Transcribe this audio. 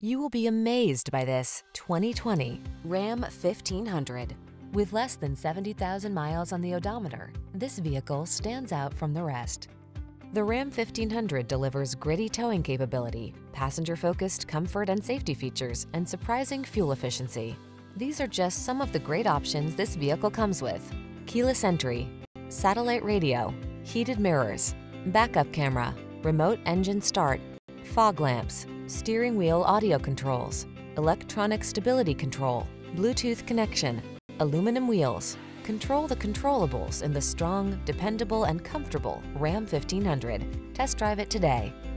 You will be amazed by this 2020 Ram 1500. With less than 70,000 miles on the odometer, this vehicle stands out from the rest. The Ram 1500 delivers gritty towing capability, passenger-focused comfort and safety features, and surprising fuel efficiency. These are just some of the great options this vehicle comes with: keyless entry, satellite radio, heated mirrors, backup camera, remote engine start, fog lamps, steering wheel audio controls, electronic stability control, Bluetooth connection, aluminum wheels. Control the controllables in the strong, dependable, and comfortable Ram 1500. Test drive it today.